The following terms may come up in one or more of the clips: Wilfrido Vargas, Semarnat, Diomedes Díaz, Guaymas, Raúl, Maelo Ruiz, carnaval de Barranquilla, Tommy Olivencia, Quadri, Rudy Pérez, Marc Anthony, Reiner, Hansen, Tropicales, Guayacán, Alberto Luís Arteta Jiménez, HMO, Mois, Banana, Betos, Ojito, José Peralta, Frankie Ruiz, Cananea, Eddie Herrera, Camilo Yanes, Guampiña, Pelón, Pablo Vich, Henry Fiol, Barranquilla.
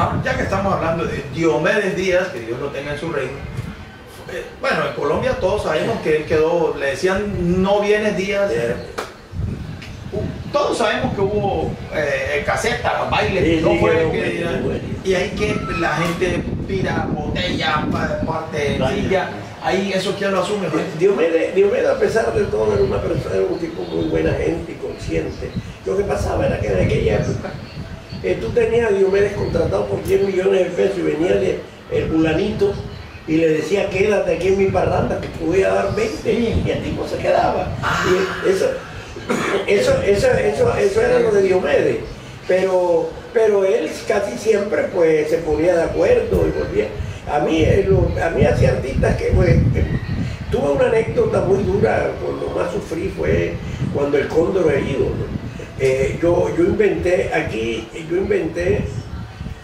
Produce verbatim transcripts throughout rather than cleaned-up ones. Ah, ya que estamos hablando de Diomedes Díaz, que Dios lo tenga en su reino, eh, bueno, en Colombia todos sabemos que él quedó, le decían no vienes Díaz, eh, todos sabemos que hubo eh, casetas, bailes, sí, no fue sí, que, bueno, bueno. Y ahí que la gente pira botellas, parte silla, ahí eso quién lo asume. Diomedes, Diomedes a pesar de todo era una persona, era un tipo muy buena gente y consciente. Lo que pasaba era que en aquella época Eh, tú tenías a Diomedes contratado por diez millones de pesos y venía el, el fulanito y le decía quédate aquí en mi parranda que te voy a dar veinte y el tipo se quedaba. Y eso, eso, eso, eso, eso era lo de Diomedes, pero, pero él casi siempre pues, se ponía de acuerdo y volvía. A mí, a mí hacía artistas que, pues, que tuve una anécdota muy dura, cuando más sufrí fue cuando el Cóndor herido, ¿no? Eh, yo, yo inventé aquí, yo inventé,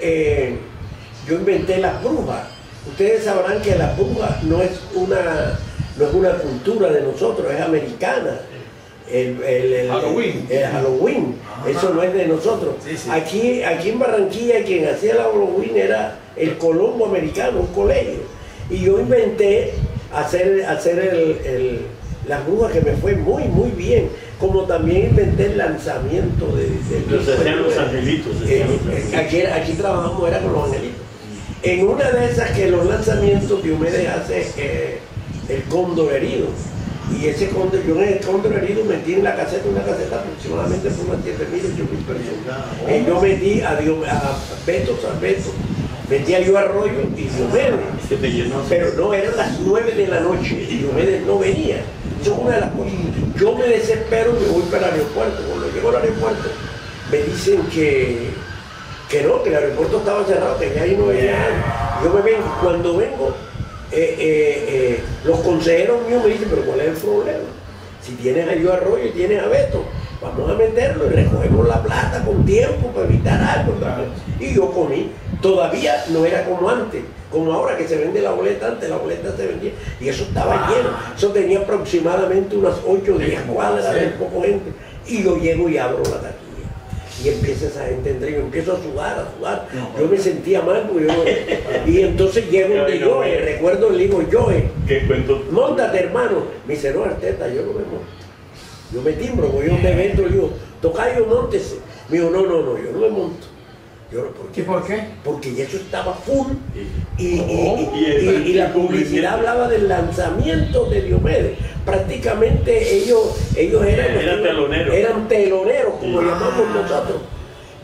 eh, yo inventé las brujas. Ustedes sabrán que las brujas no es una, no es una cultura de nosotros, es americana. El, el, el Halloween. El, el Halloween. Ajá. Eso no es de nosotros. Sí, sí. Aquí, aquí en Barranquilla quien hacía el Halloween era el Colombo americano, un colegio. Y yo inventé hacer, hacer el, el, las brujas, que me fue muy, muy bien. Como también inventé el lanzamiento de... de los hacían los angelitos. Eh, eh, aquí, aquí trabajamos, era con los angelitos. En una de esas que los lanzamientos Diomedes hace eh, el Cóndor herido. Y ese cóndor, yo en el Cóndor herido metí en la caseta, una caseta aproximadamente por unas siete mil, ocho mil personas. Eh, yo metí a, Dios, a Betos, a Betos, metí a Joe Arroyo y Diomedes. Pero no, eran las nueve de la noche y Diomedes no venía. Eso es una de las cosas. Yo me desespero y me voy para el aeropuerto. Cuando llego al aeropuerto me dicen que, que no, que el aeropuerto estaba cerrado, que ya ahí no venía. Yo me vengo, cuando vengo, eh, eh, eh, los consejeros míos me dicen, pero ¿cuál es el problema? Si tienes a Joe Arroyo y tienes a Beto, vamos a meterlo y recogemos la plata con tiempo para evitar algo. Y yo comí. Todavía no era como antes, como ahora que se vende la boleta. Antes la boleta se vendía y eso estaba ah. lleno. Eso tenía aproximadamente unas ocho o diez cuadras, de poco gente. Y yo llego y abro la taquilla. Y empieza esa gente a entrar y yo empiezo a sudar, a sudar. No, yo me sentía mal. Yo, y entonces llego donde yo, Joe, recuerdo, le digo, Joe, móntate hermano. Me dice, no, Arteta, yo no me monto. Yo me timbro, voy a un evento, le digo, tocayo, móntese. Me dijo, no, no, no, yo no me monto. Yo, ¿por qué? ¿Y por qué? Porque eso estaba full y, y, oh, y, y, y, y la publicidad hablaba del lanzamiento de Diomedes. Prácticamente ellos, ellos eran, eran teloneros, eran teloneros como ah. llamamos nosotros.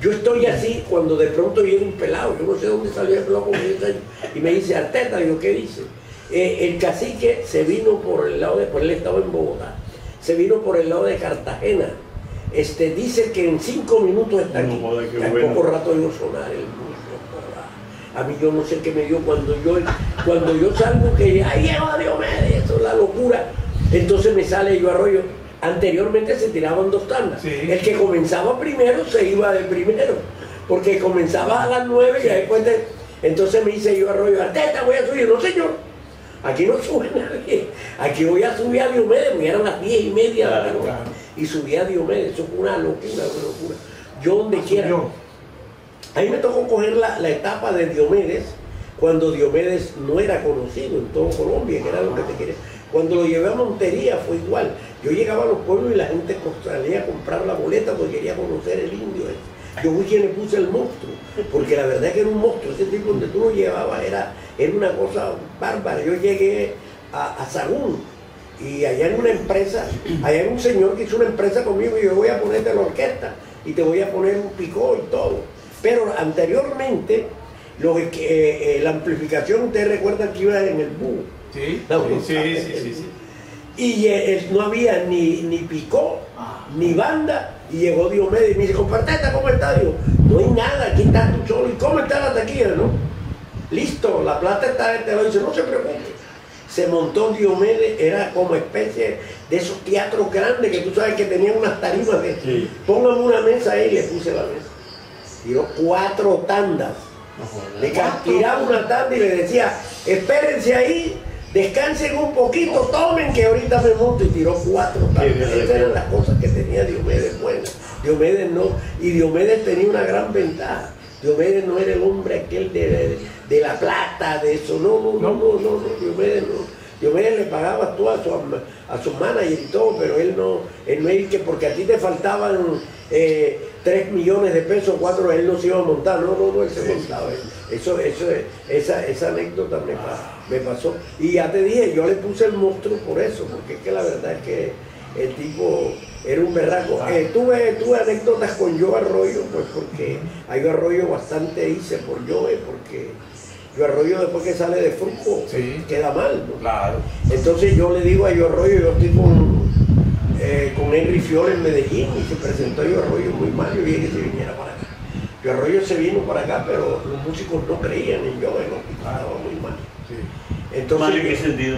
Yo estoy así cuando de pronto viene un pelado, yo no sé dónde salió el pelado con diez años, y me dice, Arteta, digo, ¿qué dice? Eh, el cacique se vino por el lado de, pues él estaba en Bogotá, se vino por el lado de Cartagena. Este, dice que en cinco minutos está aquí. No, madre, al bueno. poco rato iba a sonar el bus. A mí yo no sé qué me dio cuando yo, cuando yo salgo que ahí va Diomedes, eso es la locura. Entonces me sale Joe Arroyo. Anteriormente se tiraban dos tandas. Sí. El que comenzaba primero se iba de primero, porque comenzaba a las nueve y después de... Entonces me dice Joe Arroyo, Arteta, voy a subir. No señor, aquí no sube nadie. Aquí voy a subir a Diomedes, porque eran las diez y media de la noche. Y subí a Diomedes, eso fue una locura, una locura. Yo donde quiera. Ahí me tocó coger la, la etapa de Diomedes, cuando Diomedes no era conocido en todo Colombia, que era lo que te quería. Cuando lo llevé a Montería fue igual. Yo llegaba a los pueblos y la gente salía a comprar la boleta porque quería conocer el indio ese. Yo fui quien le puse el monstruo, porque la verdad es que era un monstruo. Ese tipo donde tú lo llevabas era, era una cosa bárbara. Yo llegué a, a Sagún. Y allá en una empresa, allá hay un señor que hizo una empresa conmigo y yo voy a ponerte la orquesta y te voy a poner un picó y todo. Pero anteriormente, los, eh, eh, la amplificación, ustedes recuerdan que iba en el bus. Sí, no, sí, no, sí, el, sí, sí, sí. Y eh, no había ni, ni picó, ah, ni banda, y llegó Diomedes y me dice, comparteta, ¿cómo está? Digo, no hay nada, aquí estás tú solo. ¿Y cómo está la taquilla? ¿No? Listo, la plata está en telón. Dice, no se preocupe. Se montó Diomedes, era como especie de esos teatros grandes que tú sabes que tenían unas tarimas de... Sí. Póngame una mesa ahí, le puse la mesa. Tiró cuatro tandas. Ojalá. Le ¿Cuatro? Tiraba una tanda y le decía, espérense ahí, descansen un poquito, tomen que ahorita me monto. Y tiró cuatro tandas. Sí, Esas eran las cosas que tenía Diomedes buenas. Diomedes no. Y Diomedes tenía una gran ventaja. Diomedes no era el hombre aquel de, de, de la plata, de eso, no, no, no, no, no, no Diomedes no. Diomedes le pagaba tú a su, a su manager y todo, pero él no, él no es que porque a ti te faltaban eh, tres millones de pesos, cuatro, él no se iba a montar, no, no, no, él se montaba. Eso, eso, esa, esa anécdota me, me pasó. Y ya te dije, yo le puse el monstruo por eso, porque es que la verdad es que el tipo era un berraco. Eh, tuve, tuve anécdotas con Joe Arroyo, pues porque a Joe Arroyo bastante hice por Joe, porque Joe Arroyo después que sale de Fruko, sí, queda mal, ¿no? Claro. Entonces yo le digo a Joe Arroyo, yo estoy con, eh, con Henry Fiore en Medellín y se presentó Joe Arroyo muy mal, yo dije que se viniera para acá. Joe Arroyo se vino para acá, pero los músicos no creían en Joe, ¿no? Estaba muy mal. Sí. Entonces, ¿mal en qué sentido?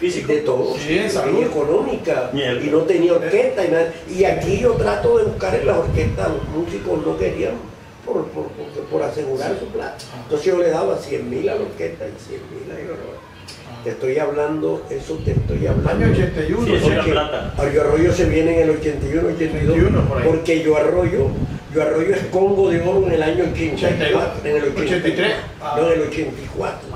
Físico. De todo, sí, salud económica, mierda, y no tenía orquesta y nada. Y aquí yo trato de buscar en las orquestas, los músicos no querían. Por, por, por, por asegurar su plata. Entonces yo le daba cien mil a la orquesta y cien mil a Joe Arroyo. Te estoy hablando, eso te estoy hablando. Año ochenta y uno, sí, porque Joe Arroyo se viene en el ochenta y uno, ochenta y dos, por porque Joe Arroyo, Joe Arroyo es Congo de Oro en el año ochenta y cuatro, en el ochenta y tres, no, en el ochenta y cuatro.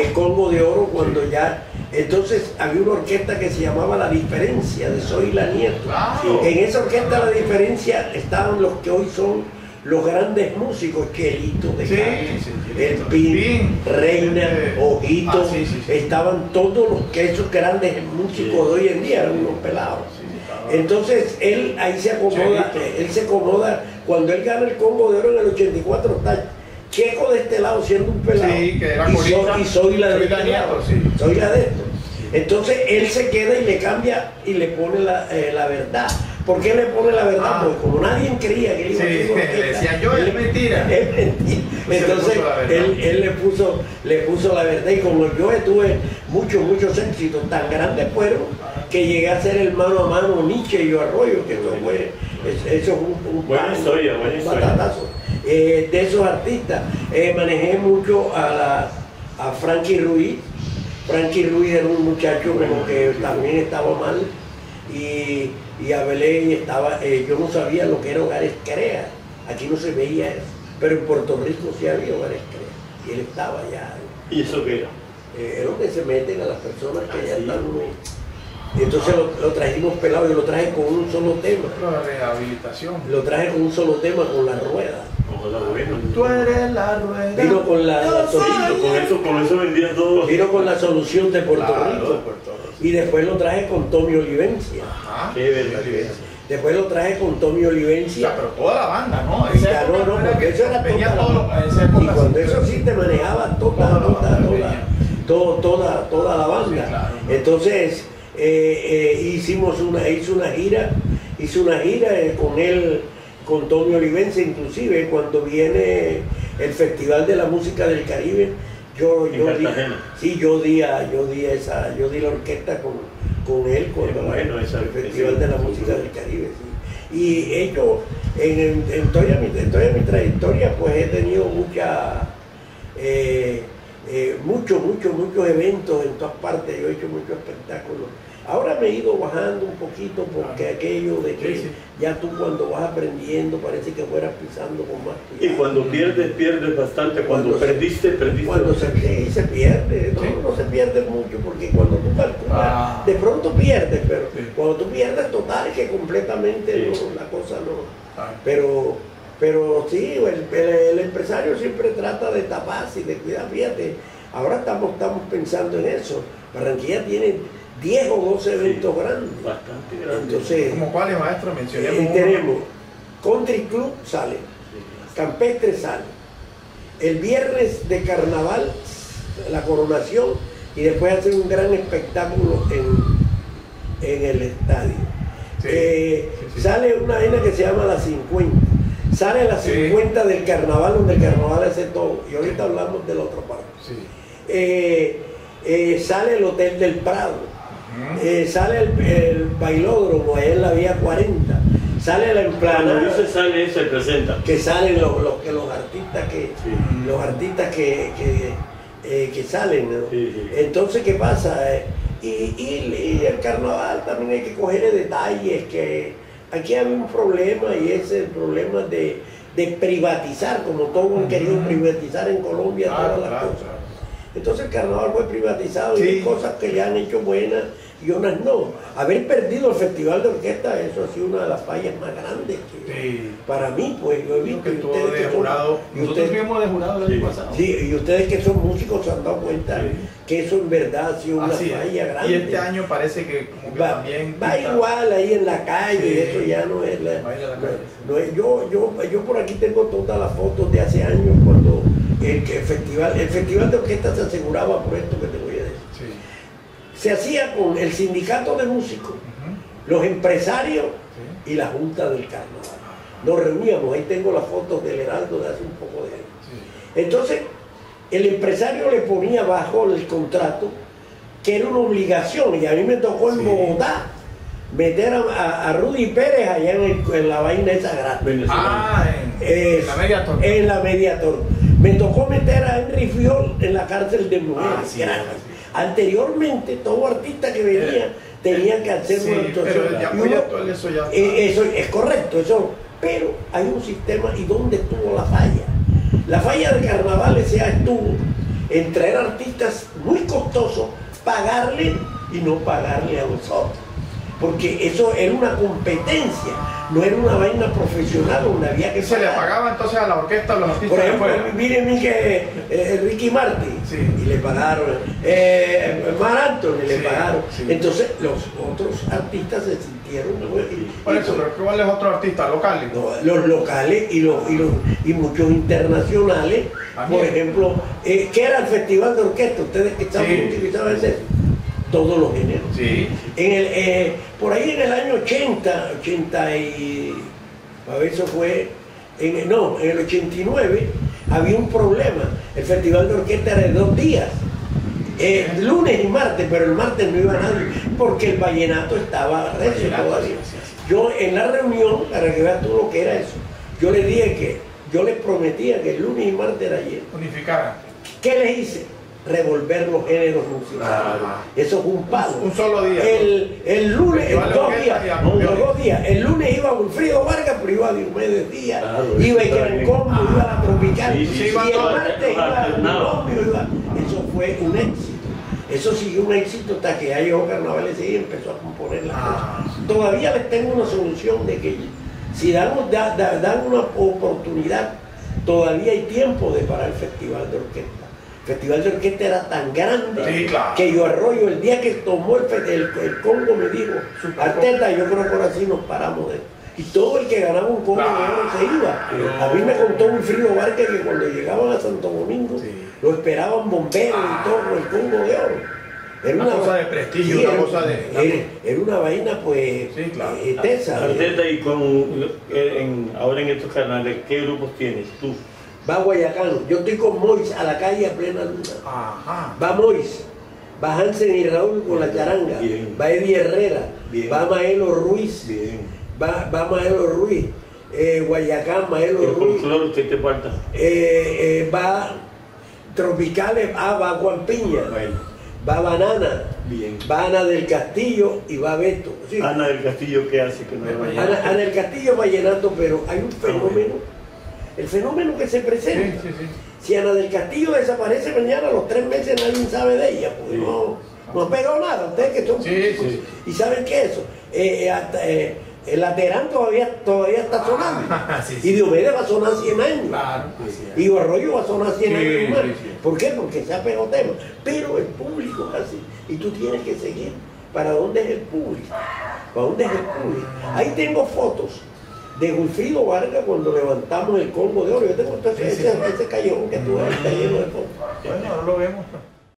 Es Congo de Oro cuando sí, ya. Entonces había una orquesta que se llamaba La Diferencia, de Soy la Nieto. Claro. En esa orquesta La Diferencia estaban los que hoy son los grandes músicos, Chelito de sí, Cali, sí, sí, el Pin, Reiner, sí, Ojito, ah, sí, sí, sí, estaban todos los que esos grandes músicos sí, de hoy en día eran unos pelados. Sí, sí, entonces él ahí se acomoda, Chelito, él se acomoda, cuando él gana el Congo de Oro en el ochenta y cuatro está Checo de este lado siendo un pelado, sí, que era y, colista, soy, y soy la de este lado, sí, soy la de esto. Entonces él se queda y le cambia y le pone la, eh, la verdad. ¿Por qué le pone la verdad? Ah, pues como nadie creía que él iba sí, a hacer le decía yo, es mentira. Es mentira. Entonces él, él le, puso, le puso la verdad y como yo tuve muchos, muchos éxitos tan grandes fueron que llegué a ser el mano a mano Nietzsche y Joe Arroyo, que eso fue, eso fue un, un, buena pan, historia, buena un patatazo. Eh, de esos artistas, eh, manejé mucho a, la, a Frankie Ruiz. Frankie Ruiz era un muchacho como que también estaba mal. Y, y a Belén estaba, eh, yo no sabía lo que era Hogares Crea, aquí no se veía eso, pero en Puerto Rico sí había Hogares Crea, y él estaba allá. ¿Y eso qué era? Eh, es donde se meten a las personas que ah, ya sí, están... Y entonces lo, lo trajimos pelado, yo lo traje con un solo tema. La rehabilitación. Lo traje con un solo tema, con la rueda. Tú eres la rueda. Vino con la, la solución. Con eso, con eso vendían todo. Vino con la solución de Puerto claro, Rico. De Puerto Rico. Y después lo traje con Tommy Olivencia. Ajá. Qué verdad. Después lo traje con Tommy Olivencia. Ya, pero toda la banda, ¿no? Ya, no, no, porque que eso era toda todo la, esa época. Y cuando eso sí te manejaba toda, toda, toda, toda, toda, toda, toda la banda. Sí, claro. Entonces, eh, eh, hicimos una, hizo una gira, hizo una gira eh, con él. Con Tommy Olivencia, inclusive, cuando viene el Festival de la Música del Caribe, yo, yo, di, sí, yo, di, a, yo, di esa, yo di la orquesta con, con él cuando bueno, la, esa, el Festival esa, de la Música del Caribe. Sí. Y ellos, en, en, en, toda mi, en toda mi trayectoria, pues he tenido mucha, eh, eh, muchos, muchos, muchos eventos en todas partes, yo he hecho muchos espectáculos. Ahora me he ido bajando un poquito porque aquello de que sí, sí, ya tú cuando vas aprendiendo parece que fueras pisando con más cuidado. Y cuando pierdes, pierdes bastante. Cuando, cuando perdiste, se, perdiste. Cuando se, sí, se pierde, no, sí, no se pierde mucho porque cuando tú calculas, ah, de pronto pierdes, pero sí, cuando tú pierdes total es que completamente sí, no, la cosa no. Ah. Pero, pero sí, el, el, el empresario siempre trata de taparse y de cuidar, fíjate. Ahora estamos, estamos pensando en eso. Barranquilla tiene diez o doce eventos sí, grandes. Bastante grandes. Entonces, ¿como cuáles, maestro? Mencionemos. Eh, tenemos Country Club sale, Campestre sale, el viernes de carnaval, la coronación, y después hacen un gran espectáculo en, en el estadio. Sí, eh, sí, sí. Sale una vaina que se llama La cincuenta. Sale La cincuenta sí, del carnaval, donde el carnaval hace todo. Y ahorita hablamos de la otra parte. Sí. Eh, eh, sale el Hotel del Prado. Eh, sale el, el bailódromo ahí en la vía cuarenta, sale la emplanada se sale eso, se presenta que salen los, los, que los artistas que sí, los artistas que, que, eh, que salen, ¿no? Sí, sí. Entonces ¿qué pasa? Eh, y, y, y el carnaval también hay que coger detalles que aquí hay un problema y es el problema de de privatizar, como todos han querido privatizar en Colombia, claro, todas las claro, cosas. Claro. Entonces el carnaval fue privatizado, sí. Y hay cosas que le han hecho buenas y otras no. Haber perdido el festival de orquesta, eso ha sido una de las fallas más grandes. Que, sí. Para mí, pues yo he visto que, que ustedes de que jurado, son, nosotros fuimos de jurado el sí. año pasado. Sí, y ustedes que son músicos se han dado cuenta sí. que eso en verdad ha sido una Así falla es. grande. Y este año parece que, como que va, también... Va está... igual ahí en la calle, sí. eso ya no es la... la, la calle, no, no es, yo, yo, yo por aquí tengo todas las fotos de hace años cuando... El, que el, festival, el festival de orquesta se aseguraba por esto que te voy a decir. Sí. Se hacía con el sindicato de músicos, uh-huh. los empresarios sí. y la Junta del Carnaval. Nos reuníamos, ahí tengo las fotos del Heraldo de hace un poco de años. Sí. Entonces, el empresario le ponía bajo el contrato que era una obligación, y a mí me tocó en sí. Bogotá meter a, a, a Rudy Pérez allá en, el, en la vaina esa grande. Ah, en, es, en la Mediator. En la Mediator. Me tocó meter a Henry Fiol en la cárcel de mujeres. Ah, sí, anteriormente, todo artista que venía eh, tenía que hacer sí, una actuación. Ya muy actual, eso ya eh, eso es correcto, eso. Pero hay un sistema, ¿y dónde estuvo la falla? La falla de carnaval, o sea, estuvo en traer artistas muy costosos, pagarle y no pagarle a nosotros. Porque eso era una competencia, no era una vaina profesional donde había que pagar. ¿Se le pagaba entonces a la orquesta o los artistas? Por ejemplo, miren que eh, Ricky Martin, sí. y le pagaron, eh, Marc Anthony le sí, pagaron. Sí. Entonces los otros artistas se sintieron... ¿no? Y, por eso, y, pero ¿cuáles otros artistas locales? No, los locales y, los, y, los, y muchos internacionales. También. Por ejemplo, eh, ¿qué era el festival de orquesta? Ustedes que estaban sí. utilizaban eso. Todos los géneros. Sí. En el, eh, por ahí en el año ochenta, ochenta y... A ver, eso fue... En, no, en el ochenta y nueve había un problema. El festival de orquesta era de dos días. Eh, lunes y martes, pero el martes no iba nadie porque el vallenato estaba recio todavía. Yo en la reunión, para que veas tú lo que era eso, yo les dije que... Yo les prometía que el lunes y martes era ayer. Unificaban. ¿Qué les hice? Revolver los géneros musicales. Ah, eso es un palo. Un solo día. El, el lunes, el dos días, los dos días. El lunes iba Wilfrido Vargas, pero iba Diomedes Díaz, ah, iba Iquerencombo, ah, iba la Tropical, sí, sí, y iba el martes iba Colombio, iba. Eso fue un éxito. Eso siguió un éxito hasta que ya llegó Carnavales y empezó a componer las ah, cosas. Todavía les tengo una solución de que si damos, da, da, dan una oportunidad, todavía hay tiempo de parar el festival de orquesta. El festival de orquesta era tan grande sí, claro. que Joe Arroyo, el día que tomó el, el, el Congo, me dijo, Arteta, yo creo que ahora sí nos paramos de esto. Y todo el que ganaba un Congo claro. se iba. Claro. A mí me contó un frío Barca que cuando llegaban a Santo Domingo sí. lo esperaban bomberos ah. y todo, el Congo de Oro. Era una, una cosa de prestigio, sí, una era, cosa de... Era, era una vaina, pues, sí, claro. eh, tesa. Arteta, y con, en, ahora en estos canales, ¿qué grupos tienes tú? Va a Guayacán, yo estoy con Mois a la calle a plena luna. Ajá. Va Mois, va Hansen y Raúl con la charanga. Bien. Va Eddie Herrera, bien. Va Maelo Ruiz, bien. Va, va Maelo Ruiz, eh, Guayacán, Maelo el Ruiz. Folclor, ¿qué te falta? Eh, eh, va Tropicales, ah, va Guampiña, bueno. Va Banana, bien. Va Ana del Castillo y va Betos. ¿Sí? Ana del Castillo, ¿qué hace? Que no Ana, Ana del Castillo va llenando, pero hay un fenómeno. El fenómeno que se presenta. Sí, sí, sí. Si Ana del Castillo desaparece mañana, a los tres meses nadie sabe de ella, pues sí. no, no ha pegado nada. Ustedes que son sí, sí. y saben que eso. Eh, eh, hasta, eh, el laterán todavía, todavía está sonando. Ah, sí, sí. Y Diomedes va a sonar cien años. Claro, sí, y Arroyo va a sonar cien años sí, más. Sí, sí. ¿Por qué? Porque se ha pegado tema. Pero el público es así. Y tú tienes que seguir. ¿Para dónde es el público? ¿Para dónde es el público? Ahí tengo fotos de Wilfrido Vargas cuando levantamos el Congo de Oro. Yo tengo ese, ese callejón que tú ves, está lleno de fotos. Bueno, no lo vemos.